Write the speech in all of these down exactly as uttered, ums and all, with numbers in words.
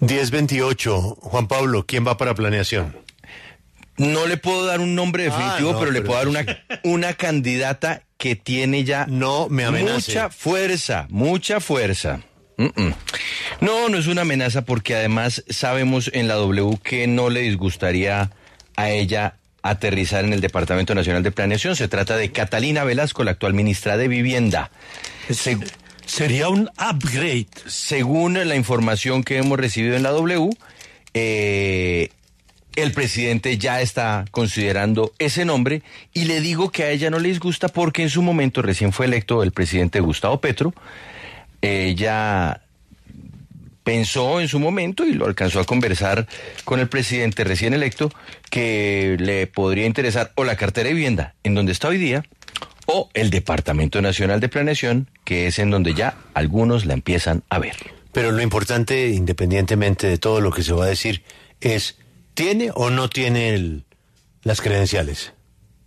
diez veintiocho, Juan Pablo, ¿quién va para planeación? No le puedo dar un nombre definitivo, ah, no, pero, pero le puedo dar una, una candidata que tiene ya no me amenace. mucha fuerza, mucha fuerza. Mm-mm. No, no es una amenaza porque además sabemos en la W que no le disgustaría a ella aterrizar en el Departamento Nacional de Planeación. Se trata de Catalina Velasco, la actual ministra de Vivienda. Se... Sería un upgrade. Según la información que hemos recibido en la W, eh, el presidente ya está considerando ese nombre y le digo que a ella no le disgusta porque en su momento recién fue electo el presidente Gustavo Petro. Ella pensó en su momento y lo alcanzó a conversar con el presidente recién electo que le podría interesar o la cartera de vivienda en donde está hoy día o el Departamento Nacional de Planeación, que es en donde ya algunos la empiezan a ver. Pero lo importante, independientemente de todo lo que se va a decir, es ¿tiene o no tiene el, las credenciales?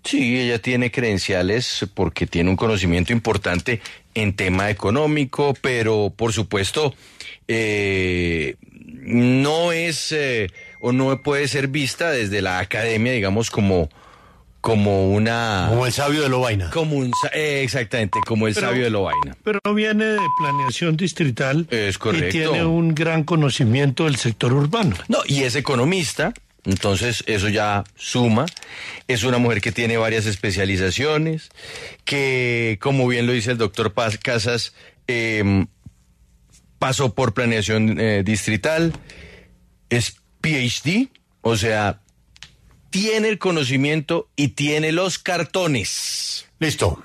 Sí, ella tiene credenciales porque tiene un conocimiento importante en tema económico, pero por supuesto eh, no es eh, o no puede ser vista desde la academia, digamos, como como una como el sabio de Lobaina. Como un eh, exactamente, como el pero, sabio de Lobaina. Pero viene de planeación distrital. Es correcto. Y tiene un gran conocimiento del sector urbano. No, y es economista. Entonces eso ya suma, es una mujer que tiene varias especializaciones, que como bien lo dice el doctor Paz Casas, eh, pasó por planeación eh, distrital, es P H D, o sea, tiene el conocimiento y tiene los cartones. Listo.